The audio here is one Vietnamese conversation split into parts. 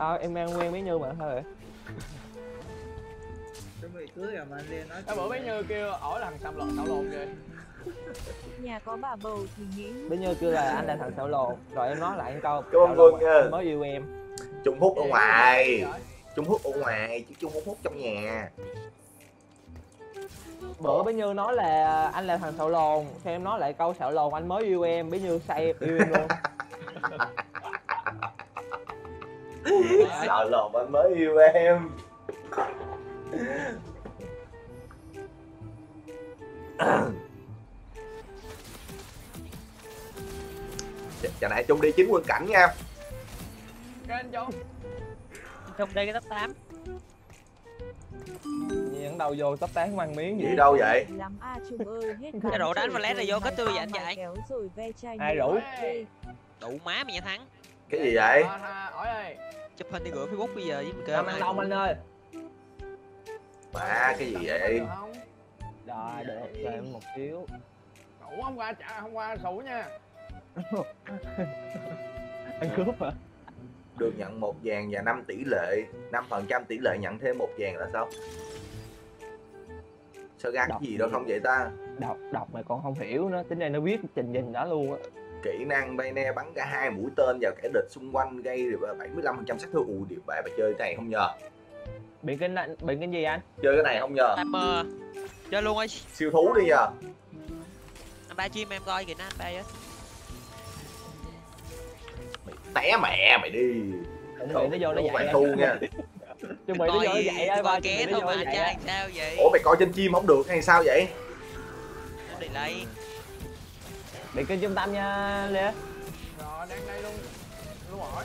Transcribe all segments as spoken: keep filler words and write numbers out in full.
Ờ, em đang quen mấy Như mà sao vậy? Chuẩn bị cưới rồi mà anh Liên nói. Cái bữa mấy Như kêu ổi là thằng xăm lộn xạo lồn vậy. Nhà có bà bầu thì nghĩ. Mấy Như kêu là anh là thằng xạo lồn, rồi em nói lại em câu. Cảm ơn Quân nha. Mới yêu em. Trung hút ở ngoài. Trung hút ở ngoài chứ Trung hút hút trong nhà. Bữa bé Như nói là anh là thằng xạo lồn, xem em nói lại câu xạo lồn anh mới yêu em, bé Như say yêu em luôn. Xạo lồn anh mới yêu em. Chờ nãy Chung đi chín quân cảnh nha. Cái anh Chung Chung đi cái top tám. Dẫn đầu vô tóc tán mang miếng gì vậy đâu vậy? Cái rượu đánh mà lé này vô cái tươi vậy anh chạy. Ai rủ? Đủ má mày nhà thắng. Cái gì vậy? Chụp hình đi gửi Facebook bây giờ với mình kêu. Anh Long anh ơi. Ba cái gì vậy? Rồi được cho em một xíu. Đủ không qua trả không qua sủ nha. Anh cướp hả? Được nhận một vàng và năm tỷ lệ, năm phần trăm tỷ lệ nhận thêm một vàng là sao? Sao ra cái gì đâu không vậy ta? Đọc đọc mà còn không hiểu nữa, tính đây nó biết trình nhìn đó luôn á. Kỹ năng Bayne bắn cả hai mũi tên vào kẻ địch xung quanh gây bảy mươi lăm phần trăm sát thương. Ui, điều bại bà chơi cái này không nhờ. Bị cái này, bị cái gì anh? Chơi cái này không nhờ. Timer. Chơi luôn ơi. Siêu thú đi nhờ. Anh ba chim em coi kìa nó anh ba á. Té mẹ mày đi. Chuẩn bị nó vô nó dạy thu nha. Chuẩn bị nó vô nó dạy ơi ba ké thôi mà cha sao vậy? Ủa mày coi trên chim không được hay sao vậy? Đi lấy. Bị kênh trung tâm nha Lê. Rồi đang đây luôn. Luôn hỏi.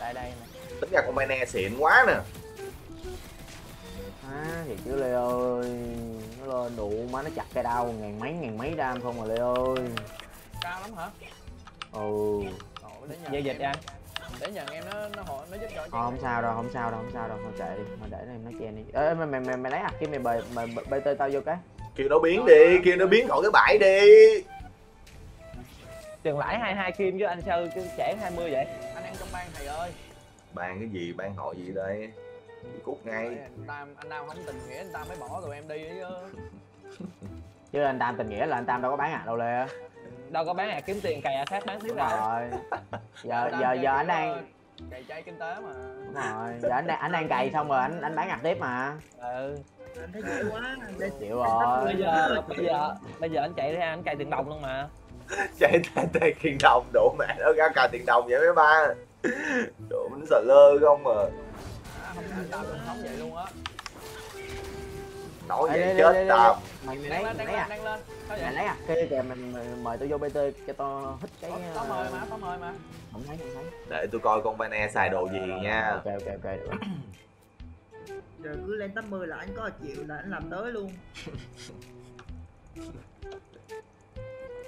Đây đây nè. Tính ra con Bayne xịn quá nè. Má thì chứ Lê ơi. Nó lên đủ má nó chặt cây đau ngàn mấy ngàn mấy đam không mà Lê ơi. Cao lắm hả? Ừ. Giao dịch anh. Để nhận em nó nó nó giúp cho. Không sao đâu, không sao đâu, không sao đâu, thôi kệ đi, thôi để em nó chen đi. Ê mày mày mày mày lấy hạt cái mày bày mày bày tơi tao vô cái. Kêu nó biến đi, kêu nó biến khỏi cái bãi đi. Chừng lãi hai mươi hai kim chứ anh sao cứ trẻ hai mươi vậy? Anh ăn trong ban thầy ơi. Ban cái gì, ban hội gì đây? Cút ngay. Anh Tam anh Tam không tình nghĩa anh Tam mới bỏ tụi em đi chứ. Chứ anh Tam tình nghĩa là anh Tam đâu có bán hạt đâu Lê. Đâu có bán hạt kiếm tiền cày hạt khác bán tiếp rồi. Rồi. Giờ giờ giờ anh đang cày chay kinh tế mà. Đúng rồi, giờ anh anh đang cày xong rồi anh anh bán hạt tiếp mà. Ừ. Anh thấy dễ quá. Anh chịu rồi. Bây giờ bây giờ bây giờ anh chạy ra anh cày tiền đồng luôn mà. Chạy cày tiền đồng đổ mẹ nó ra cày tiền đồng vậy mấy ba. Đổ nó sợ lơ không mà. Không tao không vậy luôn á. Nói vậy chết tao. Mày lấy mày lấy à? Mày lấy à? Kê kìa mình mời tôi vô bê tê cho tao hít cái. Tao mời mà, tao mời mà. Không thấy, không thấy. Để tôi coi con Bayne xài đồ gì nha. Ok ok ok được rồi. Giờ cứ lên tám mươi là anh có chịu là anh làm tới luôn.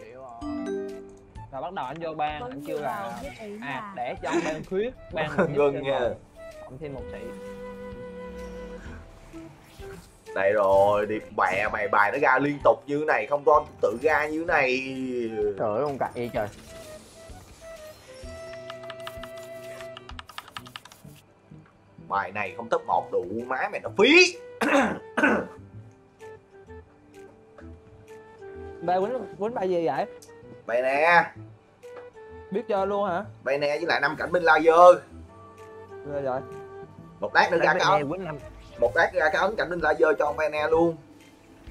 Chịu rồi. Rồi bắt đầu anh vô ban, anh kêu là à để cho ban khuyết, ban ngưng nha. Cộng thêm một tỷ. Đây rồi, điệp bè mày bài nó ra liên tục như này, không con tự ra như này. Trời ơi, không cãi gì trời. Bài này không top một đủ má mày nó phí. Bài quýnh, quýnh bài gì vậy? Bài nè. Biết chơi luôn hả? Bài nè với lại năm cảnh binh laser. Rồi rồi. Một lát nữa ra coi. Một lát ra cái ấn cảnh binh laser cho Bayne luôn.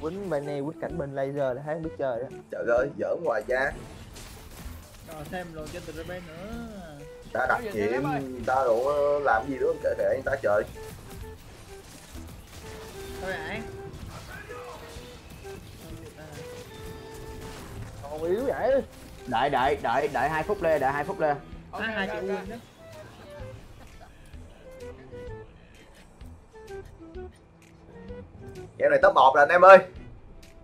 Quýnh Bayne quýnh cảnh binh laser là hắn biết chơi đó. Trời ơi, giỡn hoài cha. Rồi thêm luôn cho tụi bay nữa. Ta đặt chuyện, ta đủ làm gì nữa kệ kệ ta trời. Thôi vậy. Còn yếu vậy. Đợi đợi đợi đợi hai phút Lê, đợi hai phút Lê. hai triệu win đó. Game này top một là anh em ơi.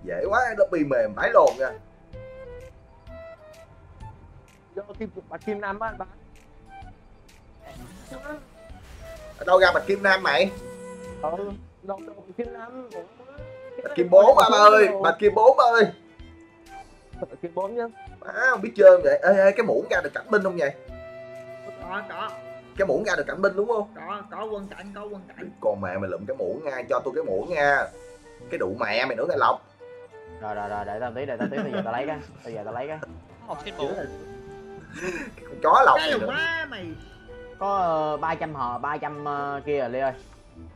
Dễ quá, lobby mềm phải lồn nha. Do kim bạch kim nam á anh bạn. Ở đâu ra bạch kim nam mày? Ừ, đâu đâu bạch kim nam. Bạch kim bốn anh ơi, bạch kim bốn ơi. Bạch kim bốn nhá. Má không biết chơi không vậy? Ê ê cái muỗng ra được cảnh binh không vậy? Có có. cái muỗng ra được cảnh binh đúng không? Có, có quân cảnh, có quân cảnh. Còn mẹ mày lụm cái muỗng nha, cho tôi cái muỗng nha. Cái đụ mẹ mày nữa ngay Lộc. Rồi rồi rồi, để tao tí, để tao tí, bây giờ tao lấy cái, bây giờ tao lấy cái. Một cái muỗng. Con chó Lộc. Cái lùng má mày. Có ba trăm hờ, ba trăm kia rồi Lê ơi.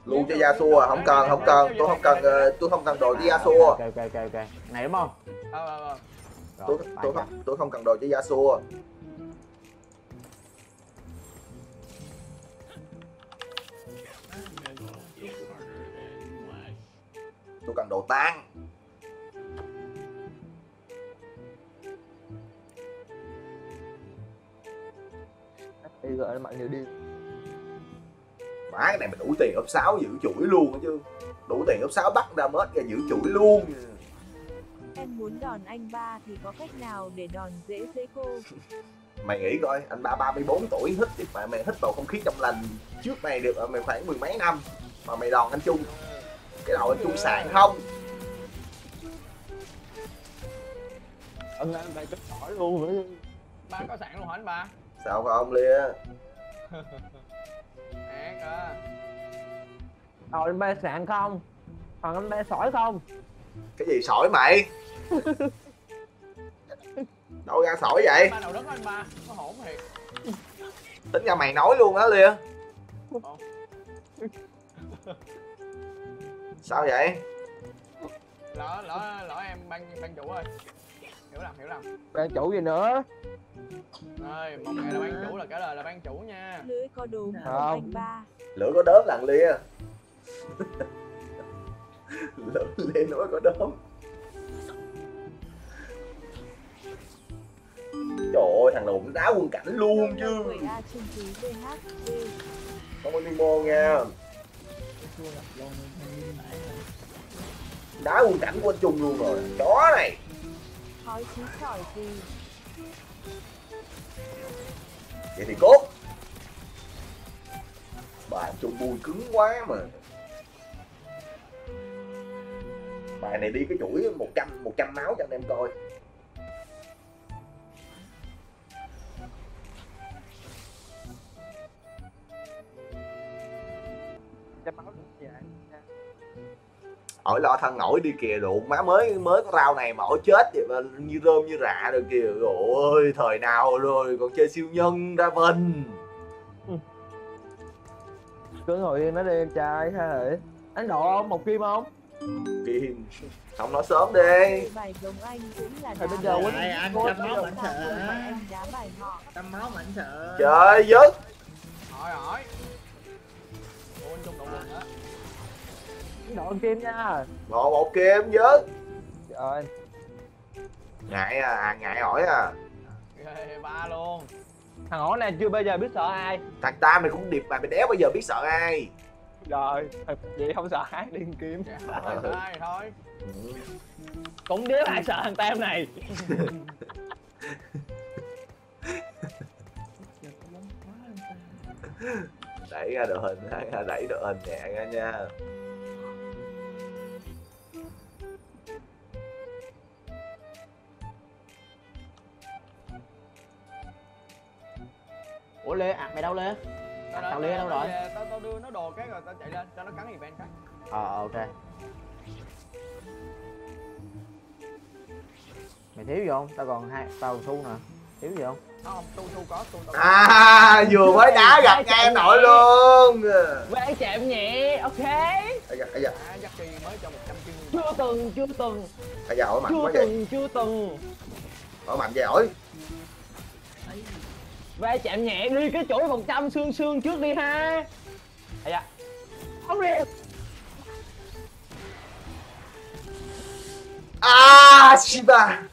Luôn cho Yasuo à, không cần, không cần, tôi không cần, tôi không cần đồ cho Yasuo. Ok ok ok ok. Này đúng không? Ờ ờ ờ. Tôi tôi không tôi không cần đồ cho Yasuo. Tôi cần đồ tan. Bây giờ mọi người đi. Má cái này mình đủ tiền ốp sáu giữ chuỗi luôn chứ. Đủ tiền ốp sáu bắt ra mết ra giữ chuỗi luôn. Em muốn đòn anh ba thì có cách nào để đòn dễ dễ cô? Mày nghĩ coi, anh ba ba mươi bốn tuổi hít thì mà mày hít bầu không khí trong lành trước này được mày khoảng mười mấy năm mà mày đòn anh Trung. Cái đầu anh Trung sạn không? Ông anh ba chết sỏi luôn. Ba có sạn luôn hả anh ba? Sao không Lia? Nè cơ. Rồi anh ba sạn không? Còn anh ba sỏi không? Cái gì sỏi mày? Đâu ra sỏi vậy? Ba đầu đất anh ba, có hổn thiệt. Tính ra mày nói luôn á Lia. Sao vậy? Lỡ lỡ lỡ em ban ban chủ ơi. Hiểu lầm hiểu lầm. Ban chủ gì nữa? Ơi, một ngày là ban chủ là trả lời là ban chủ nha. Lưỡi có đúng không? Lưỡi có đớm lặng Lia. Lưỡi Lia nói có đớm. Trời ơi, thằng đụng đá quân cảnh luôn chứ. Không có limo nha. Đá quân cảnh của anh Trung luôn rồi, chó này. Khói chí sỏi gì? Vậy thì cốt. Bài Trung bùi cứng quá mà. Bài này đi cái chuỗi một trăm máu cho anh em coi. Cái máu gì vậy? Ổi lo thân ổi đi kìa, đụng má mới mới có rau này mà ổi chết vậy mà như rơm như rạ rồi kìa. Ôi thời nào rồi còn chơi siêu nhân ra mình. Cứ hồi nó đi em trai ha hả? Anh độ không? Một kim không? Kim. Không nói sớm đi. Bài đồng anh cũng là đá. Bây giờ quýnh anh trăm máu mạnh sợ. Trăm máu mạnh sợ. Trời dứt. Hỏi hỏi. Ủa anh Trung đụng lần nữa. Đội kim nha. Một một kim chứ. Trời. Ngại à, ngại hỏi à. Ghê ba luôn. Thằng hỏi này chưa bây giờ biết sợ ai. Thằng ta mày cũng điệp mà mày đéo bây giờ biết sợ ai. Rồi, vậy không sợ ai điên kim. Không sợ ai thôi. Ừ. Cũng đéo ai sợ thằng Tam này. Đẩy ra đội hình, đẩy đội hình nhẹ ra nha. Ủa Lê, à, mày đâu Lê? Tao, tao Lê đâu rồi? Tao tao đưa nó đồ cái rồi tao chạy lên cho nó cắn event cái. Ờ à, ok. Mày thiếu gì không? Tao còn hai tao xu nè. Thiếu gì không? Không, xu xu có, xu tao. À, vừa mới đá gặp ngay em nội luôn. Ván chạm nhẹ, ok. Ai da, ai da. À, Jackie mới cho một trăm kim. Chưa từng, chưa từng. Ai da, ổi mạnh quá vậy. Chưa từng, chưa từng. Ổi mạnh vậy ổi. Về chạm nhẹ đi cái chuỗi phần trăm xương xương trước đi ha. Ây da. Không đi. À Shiba.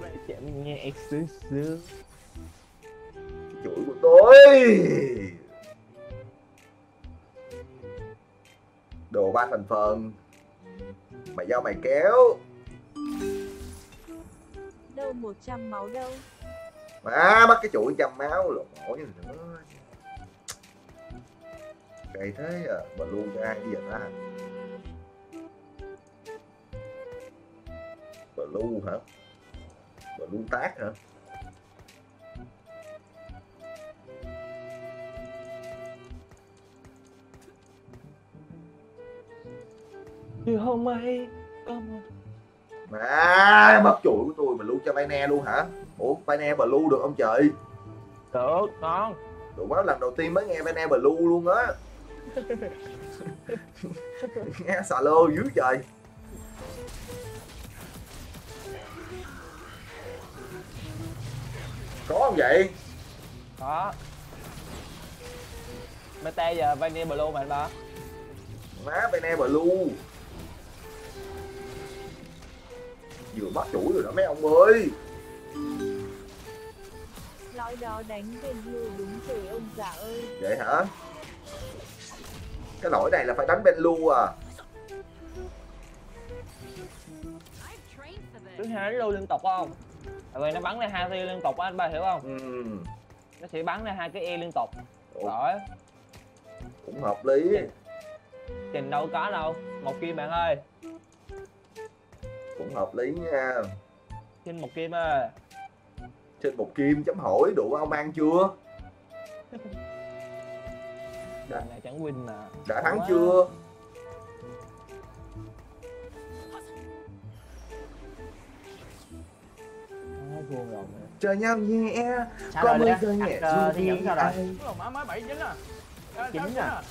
Về chạm nhẹ xương xương. Chuỗi của tôi. Đồ ba thành phần. Mày giao mày kéo. Đâu một trăm máu đâu. Má bắt cái chuỗi trăm máu lột mỏi nữa. Cày thế à, mà luôn cho ai bây giờ ta. Blue hả? Blue tác hả? thì hôm nay có một... Má, bắp chuỗi của tôi mà lưu cho Baine luôn hả? Ủa, Baine Blue được không chị? Được, con. Tụi quá lần đầu tiên mới nghe Baine Blue luôn á. Nghe xà lô dữ trời. Có không vậy? Có. Mày te giờ Baine Blue mà anh ba. Má, Baine Blue vừa bắt chuỗi rồi đó mấy ông ơi. Lõi đó đánh bên lưu đúng rồi ông già ơi. Vậy hả? Cái lỗi này là phải đánh bên lưu à. Thứ hai nó lưu liên tục không? Tại vì nó bắn ra hai tia liên tục á anh ba hiểu không? Ừ. Nó sẽ bắn ra hai cái e liên tục. Rồi. Cũng hợp lý. Trình, trình đâu có đâu. Một kim bạn ơi. Cũng hợp lý nha. Trên một kim à. Trên một kim chấm hỏi đủ ông ăn chưa? Đã này chẳng win mà. Đã thắng quá. Chưa? Rồi. Chơi nhau nhẹ. Có mới chơi nhẹ thì vẫn sao rồi. Má mới bảy dính à. Chín à.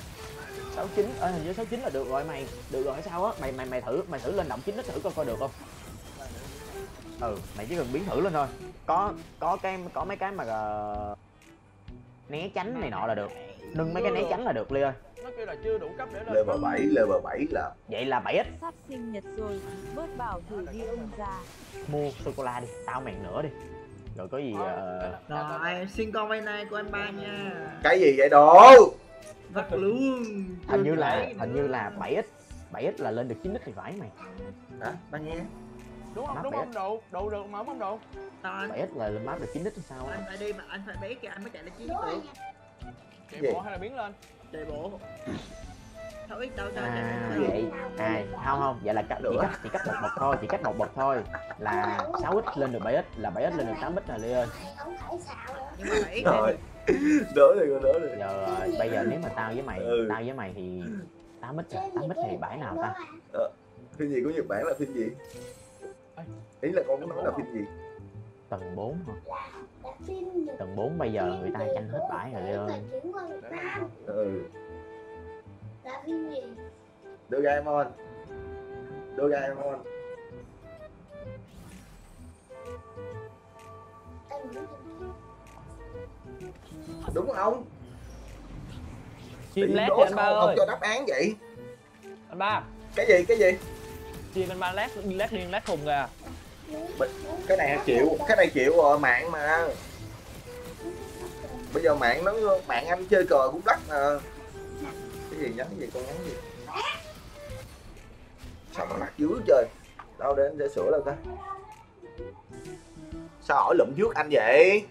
sáu chín, ờ hình như sáu chín là được rồi mày. Được rồi hay sao á, mày mày mày thử, mày thử lên động chín nó thử coi coi được không. Ừ, mày chỉ cần biến thử lên thôi. Có có cái có mấy cái mà uh, né tránh này nọ là được. Đừng mấy cái né tránh là được Ly ơi. Nó kêu là chưa đủ cấp để lên. Level bảy, level bảy là. Vậy là bảy ích. Sắp sinh nhật rồi, bớt bảo thử đi ông già. Mua sô cô la đi, tao mày nữa đi. Rồi có gì uh... rồi, xin con vay này của anh ba nha. Cái gì vậy đồ? Thật luôn. Hình như là hình như là bảy ích, bảy ích là lên được chín ích thì phải mày. Hả? Ba nghe. Đúng không? Map đúng không đủ, đủ được mà không đủ. bảy ích là lên map được chín ích thì sao? Anh phải đi mà anh phải bé kìa anh mới chạy được chín ích được. Chạy bộ hay là biến lên? Chạy bộ. Thôi tao tao chạy vậy. À không không, vậy là cách chỉ cách chỉ cách một bậc thôi, chỉ cách một bậc thôi là sáu ích lên được bảy ích là bảy ích lên được tám ích nè Ly ơi. Nhưng mà bảy ích đỡ rồi con đỡ rồi. Giờ bây giờ nếu mà tao với mày, ừ. tao với mày thì tám ích tám ích thì bãi nào ta? Ờ, phim gì của Nhật Bản là phim gì? Ý là con muốn nói là phim gì? Tầng bốn hả? Tầng bốn bây giờ người ta tranh hết bãi rồi Lê ơi. Ừ. Là phim gì? Doraemon. Doraemon. Đúng không? Chim lát anh ba ơi. Không cho đáp án vậy. Anh ba. Cái gì cái gì? Chim anh ba lát lát liên lát thùng kìa. Cái này chịu, cái này chịu rồi mạng mà. Bây giờ mạng nó mạng anh chơi cờ cũng đắt à. Cái gì nhắn gì con nhắn gì? Sao mà lắc dữ trời. Đâu để anh để sửa đâu ta. Sao hỏi lụm trước anh vậy?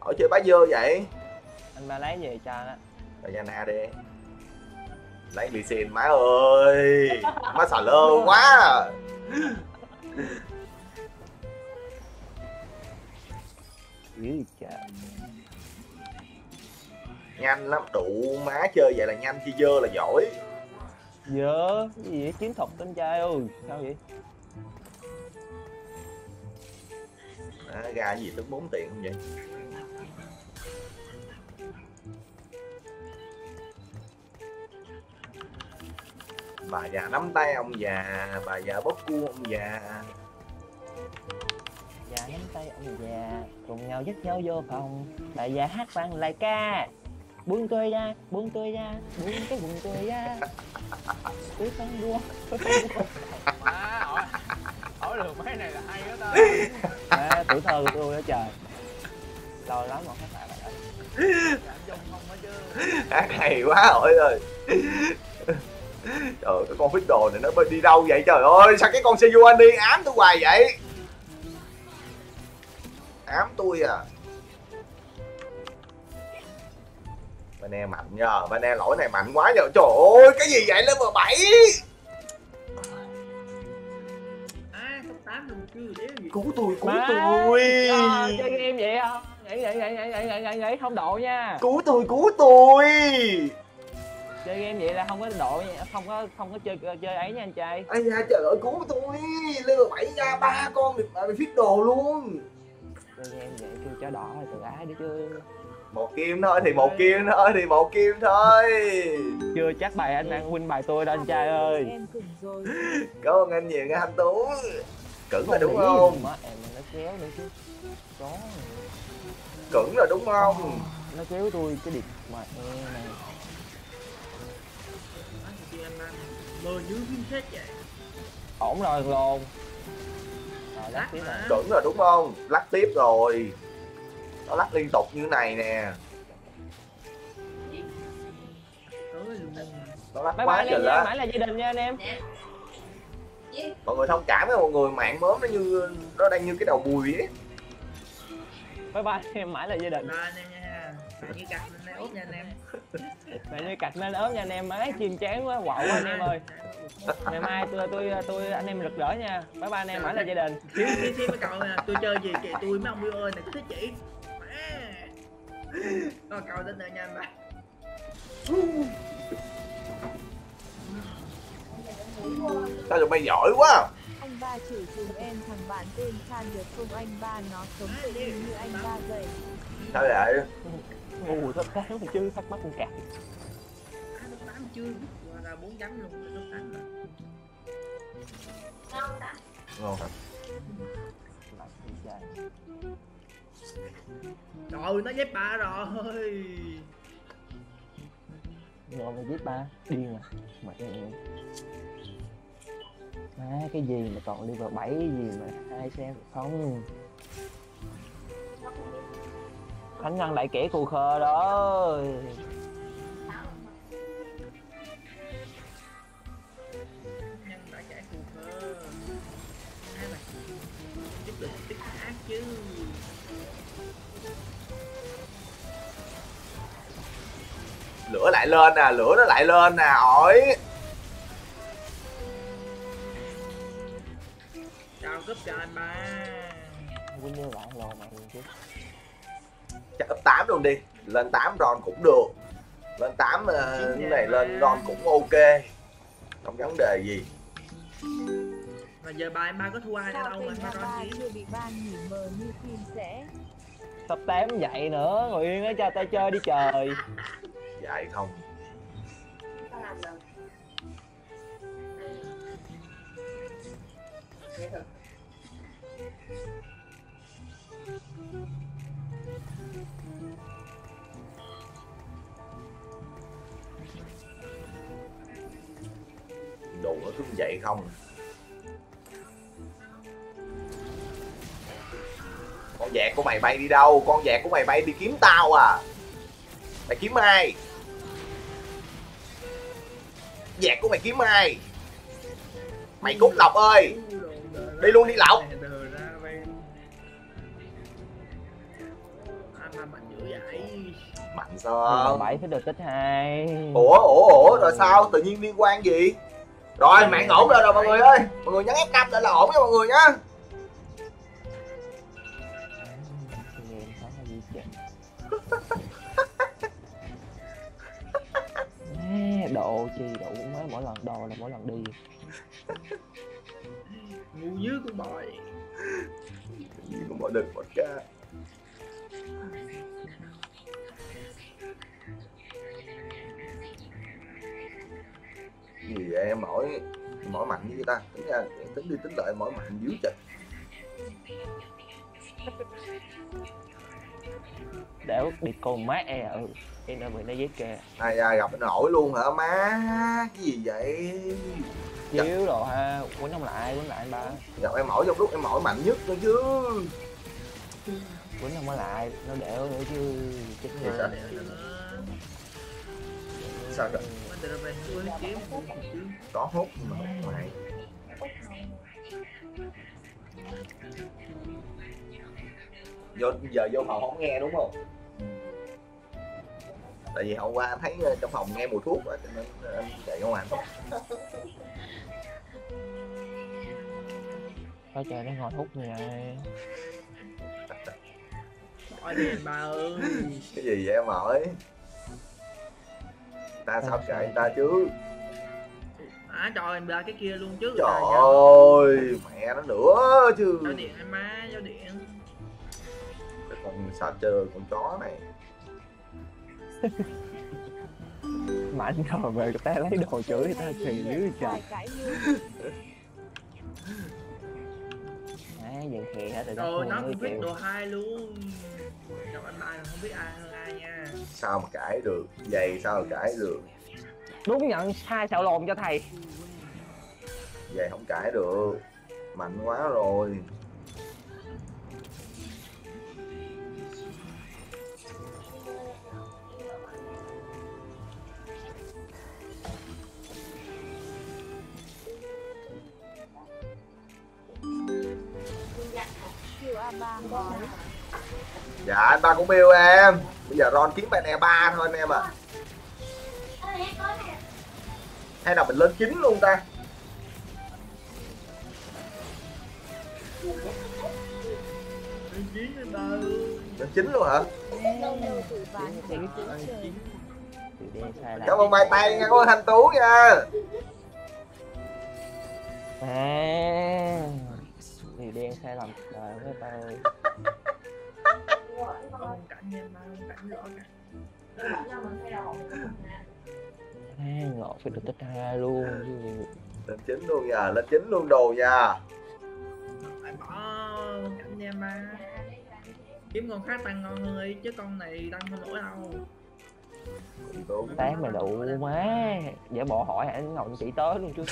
Ở chơi bá dơ vậy? Anh ba lấy về cho đó. Rồi nhà Na đi. Lấy lì xìn má ơi. Má xà lơ quá. Nhanh lắm, tụ má chơi vậy là nhanh chi dơ là giỏi. Dơ, cái gì vậy? Chiến thuật anh trai ơi, sao vậy? À, gà gì tới bốn tiền không vậy? Bà già nắm tay ông già, bà già bóp cua ông già. Bà già nắm tay ông già, cùng nhau dắt nhau vô phòng. Bà già hát vang lại ca. Buông tôi ra, buông tôi ra, buông cái quần tôi ra. Tôi không đua, tôi không đua. Má ơi, hỏi được mấy này là hay đó ta. Má, tuổi thơ của tôi đó trời. Rồi lắm rồi hát lại bạn ơi. Trông không hả chứ. Hát hay quá ổi ơi. Trời ơi, cái con Fiddle này nó đi đâu vậy trời ơi, sao cái con Sejuani đi ám tôi hoài vậy? Ám tôi à. Baine mạnh nhờ, Baine lỗi này mạnh quá nhờ, trời ơi, cái gì vậy level bảy? À, cứu tôi, cứu má, tôi. Trời, chơi game vậy không? Vậy, vậy, vậy, vậy, vậy, vậy, vậy, không độ nha. Cứu tôi, cứu tôi. Chơi game vậy là không có độ, không có không có chơi chơi ấy nha anh trai. Ây da trời ơi cứu tôi, level bảy ra ba con được bị phít đồ luôn. Chơi game vậy kêu cho đỏ rồi từ ái đi chứ. Một kim thôi thì một kim thôi thì một kim thôi. Chưa chắc bài anh đang win bài tôi đâu anh trai ơi. Cảm ơn anh nhiều nha anh Tú. Cứng là đúng không? Em nó kéo nữa chứ. Có. Cứng là đúng không? Nó kéo tôi cái điệp mà em này. Ổn rồi luôn. Rồi lắc tiếp rồi. Cứng rồi đúng không? Lắc tiếp rồi. Nó lắc liên tục như này nè. Nó lắc bye quá trời lắm. Mãi là gia đình nha anh em. Mọi người thông cảm với mọi người, mạng mớm nó như nó đang như cái đầu bùi ấy. Bye bye em, mãi là gia đình. Bye anh em nha. Mày như cạch nên ốp nha anh em. Mày như cạch nên ốp nha anh em, ấy chiên chán quá, quậu quá anh em ơi. Ngày mai tôi tôi tôi anh em rực rỡ nha. Bye bye anh em, mãi là gia đình. Xíu xíu xíu mấy cậu nè, tôi chơi gì kìa tôi mấy ông yêu ơi nè, cứ thích chị. Rồi cậu đến đây nha anh bạn. Sao tụi bay giỏi quá. Anh ba chửi dùm em thằng bạn tên Chan được không, anh ba nó sống tự nhiên như anh ba vậy. Sao vậy? Ồ, thấp cán thì chứ, thắc mắc con cạc. tám chưa, là bốn chấm luôn, tám rồi. Ngon ta. Ngon hả? Trời ơi, nó giết ba rồi. Rồi mà giết ba, điên à. Mệt em. Má cái gì mà còn đi vào bảy gì mà hai xe không khánh ngăn lại kẻ cù khờ đó. Ngăn lại kẻ cù khờ ai mà tiếp tục tiếp ác chứ. Lửa lại lên nè, à, lửa nó lại lên nè, à, ổi cúp cho anh ba. Quên như lại lò mày chứ. Chắc up tám luôn đi. Lên tám ron cũng được. Lên tám uh, này mà. Lên ron cũng ok. Không vấn đề gì. Mà giờ ba em ba có thua ai nữa đâu mà ba ron chỉ bị ban nhỉ mờ như phim sẽ. Sắp tám vậy nữa, ngồi yên đó cho tao chơi đi trời. Vậy không. Tao làm được. Đồ nó cứ vậy không. Con vẹt của mày bay đi đâu? Con vẹt của mày bay đi kiếm tao à? Mày kiếm ai? Vẹt của mày kiếm ai? Mày cút Lộc ơi. Đi luôn đi Lộc. Mạnh sao? bảy Fiddlesticks hai. Ủa ủa ủa rồi sao? Tự nhiên liên quan gì? Rồi mạng ổn rồi rồi mọi người ơi. Mọi người nhấn F năm lại là ổn nha mọi người nhá. Độ chi độ cũng mới mỗi lần đồ là mỗi lần đi. Ngu dưới con bòi. Như con bòi đực bọt ca. Gì vậy em mỏi mỏi mạnh với ta, tính ra tính đi tính lại mỏi mạnh dưới chịch. Đéo bị con má e ở em đã bị nó giết kìa. Ai da gặp nó nổi luôn hả má, cái gì vậy? Chiếu đồ ha, quấn không lại, quấn lại anh ba. Gặp em mỏi trong lúc em mỏi mạnh nhất nữa chứ. Quấn không lại, nó đẻo nữa chứ. Chết rồi. Sao? Sao vậy? Có hút mà mày. Vô, giờ vô phòng không nghe đúng không? Tại vì hôm qua anh thấy trong phòng nghe mùi thuốc rồi, cho nên anh chạy ra ngoài thôi. Coi trời nó ngồi hút nè. Mỏi đi bà ơi. Cái gì vậy em mỏi? ta, sao kệ người ta chứ. À, trời em ra cái kia luôn chứ. Trời ơi, mẹ nó nữa chứ. Giao điện em má, giao điện. Cái con sao chơi con chó này. Mà anh ngồi về người ta lấy đồ chửi người ta thì dưới trời. Đấy, dần khè hết rồi. Trời, nó cũng biết đồ hai luôn. Trong anh mai không biết ai hơn ai nha. Sao mà cãi được, vậy sao mà cãi được. Đúng nhận sai xạo lồn cho thầy. Vậy không cãi được. Mạnh quá rồi. Dạ anh ba cũng yêu em. Bây giờ Ron kiếm bài nè ba thôi anh em ạ. Hay là mình lên chín luôn ta. Lên chín luôn hả? Cảm ơn bài tay nha, cảm ơn Thanh Tú nha. À, điều đen sai lầm trời ơi ba ơi. À, ngộ phải được tích hai luôn. Lên chín luôn nha, lên chín luôn đồ nha. Phải bỏ cảnh nha ba. Kiếm con khác tăng ngon hơn chứ con này tăng không nổi đâu. Tán mà đủ má. Dạ bỏ hỏi hả ngồi chỉ tới luôn chứ.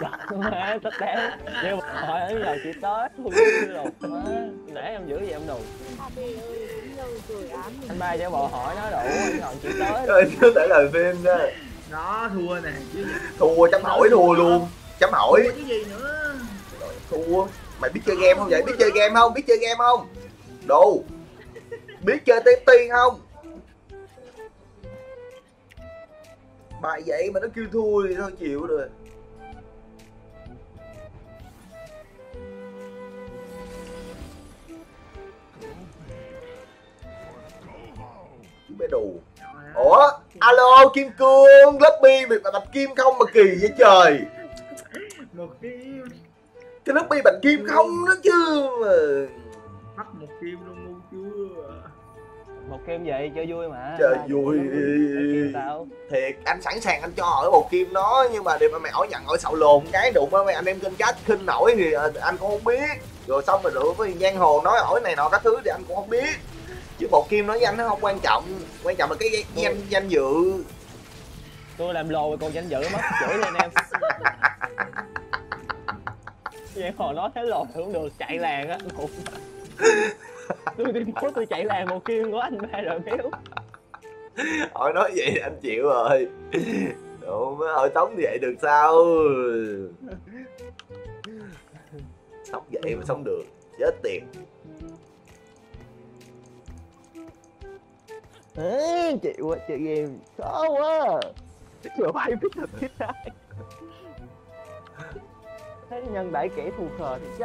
Trời má tích tán. Dạ bỏ hỏi hả giờ chỉ tới luôn chứ đục má. Để em giữ vậy em đục. Anh ba cho bộ hỏi nó đủ anh còn chỉ tới. Trời chứ để lời phim đó. Đó thua nè chứ. Thua chấm hỏi thua luôn. Chấm hỏi. Thua cái gì nữa. Thua. Mày biết chơi game không vậy? Biết chơi game không? Biết chơi game không? Đồ. Biết chơi tiếp tiên không? Bài vậy mà nó kêu thua thì thôi chịu rồi. Bé đù. Ủa, alo Kim Cương, Lobby việc mà bạch kim không mà kỳ vậy trời. Một kim. Cái Lobby bạch kim không đó chứ mà. Bắt một kim luôn ngu chưa. Một kim vậy chơi vui mà. Trời vui. Thiệt anh sẵn sàng anh cho hỏi một kim đó nhưng mà để mà mày hỏi nhận hỏi sậu lồn cái đụng á mày anh em kênh chat khinh nổi thì anh cũng không biết. Rồi xong rồi rửa với giang hồ nói hỏi này nọ các thứ thì anh cũng không biết. Chứ bộ kim nói với anh nó không quan trọng, quan trọng là cái danh danh dự. Tôi làm lồ rồi còn danh dự mất chửi lên em. Vậy hồi nói thế lồ cũng được chạy làng á. Tôi đi bố tôi chạy làng bộ kim của anh ba rồi miếu. Hỏi nói vậy anh chịu rồi. Đúng, hỏi Tống vậy được sao? Sống vậy mà sống được, chết tiệt. Ê, chị quá, chị game khó quá. Chưa bay biết được biết ai. Thế nhân đại kẻ thù khờ thì chứ.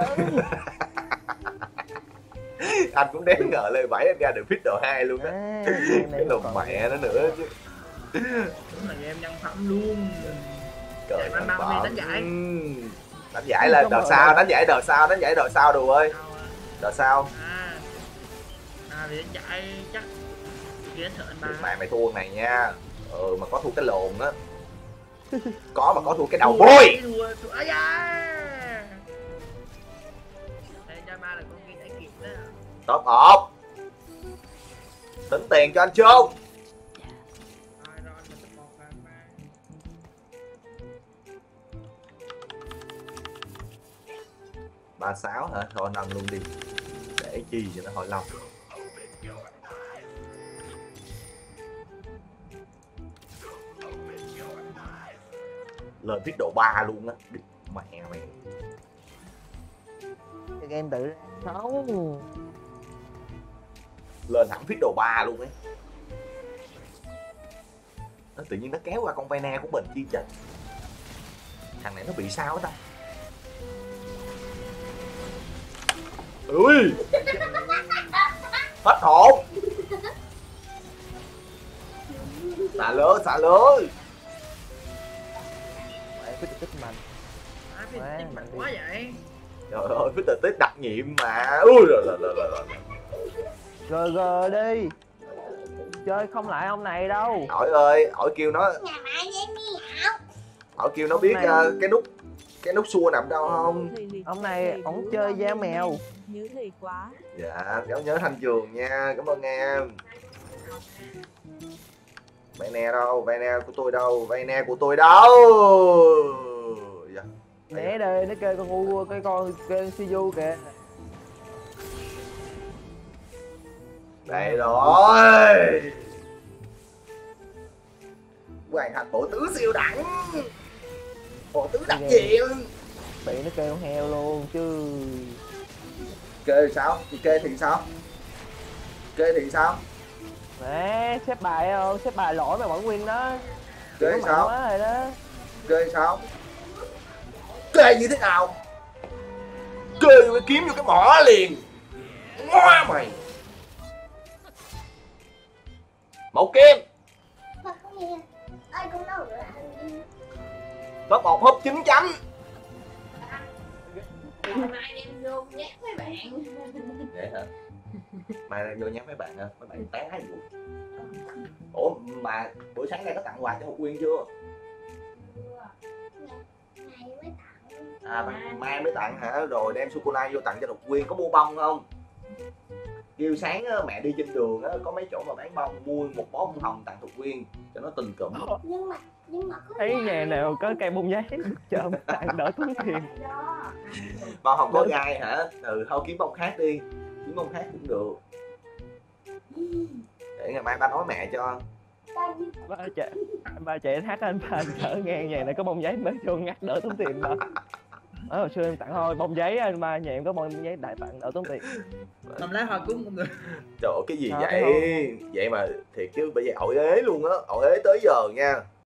Anh cũng đáng ngờ lên bảy em ra được fit độ hai luôn á. Cái lục mẹ nó nữa chứ. Đúng là em nhân phẩm luôn. Trời ơi, đánh giải. Đánh giải là đợt sau, đánh giải đợt sau, đánh giải đợt sau đùa ơi. Đợt sau. À, à thì đánh giải chắc mày mày thua này nha. Ừ mà có thua cái lồn á. Có mà có thua cái đầu bôi. Top một. Tính tiền cho anh Trung. ba sáu hả? Thôi nâng luôn đi. Để chi cho nó hồi lòng. Lên tiết độ ba luôn á, địt mẹ mày. Cái game tự xấu. Lên thẳng tiết độ ba luôn ấy. Nó tự nhiên nó kéo qua con Vena của mình chi trời. Thằng này nó bị sao á ta? Ui. Hết hồn. Xả lỡ, xả lỡ. Fiddlesticks mạnh. Fiddlesticks mạnh quá vậy. Trời ơi, Fiddlesticks đặc nhiệm mà. Ui rồi rồi rồi rồi. Rồi rồi đi. Chơi không lại ông này đâu. Ổi ơi, ổi kêu nó. Ổi kêu nó biết uh, cái nút cái nút xua nằm đâu không? Ông này ổng chơi da mèo. Nhớ thầy quá. Dạ, cháu nhớ Thanh Trường nha, cảm ơn em. Vai nè đâu, vai nè của tôi đâu, vai nè của tôi đâu. Dạ. Né đây, nó kêu con ngu cái con kêu Shizu kìa. Đây rồi. Hoàn thành bộ tứ siêu đẳng. Bộ tứ đặc nhiệm. Bị nó kêu heo luôn chứ. Kê thì sao? Kê thì sao? Kê thì sao? Nè, xếp bài không? Xếp bài lỗi mà vẫn nguyên đó. Kê thì sao? Đó. Kê thì sao? Kê như thế nào? Kê cái kiếm vô cái mỏ liền. Ngoa mày. Mẫu kim. Top một húp chín chấm. Mai đem vô nhắc mấy bạn. Vậy hả? Mai đem vô nhắc mấy bạn hả? Mấy bạn tán luôn. Ủa mà buổi sáng nay có tặng quà cho Ngọc Quyên chưa? À mai mới tặng hả? Rồi đem sô-cô-la vô tặng cho Ngọc Quyên. Có mua bông không? Chiều sáng á, mẹ đi trên đường á, có mấy chỗ mà bán bông, mua một bó bông hồng tặng Ngọc Quyên cho nó tình cụm. Nhưng mà nhưng mà thấy nhà nào có cây bông giấy cho tặng đỡ tốn tiền. Bông hồng có gai hả? Ừ thôi kiếm bông khác đi, kiếm bông khác cũng được. Để ngày mai ba nói mẹ cho. Ba chạy, ba chạy hát anh ba đỡ ngang nhà này có bông giấy mới vô ngắt đỡ tốn tiền đó. Ở hồi xưa em tặng thôi bông giấy anh ba nhà em có bông giấy đại bạn đỡ tốn tiền. Làm lá hoa cúng cũng được. Trời ơi, cái gì à, vậy? Vậy mà thiệt chứ bây giờ ổi ế luôn á, ổi ế tới giờ nha.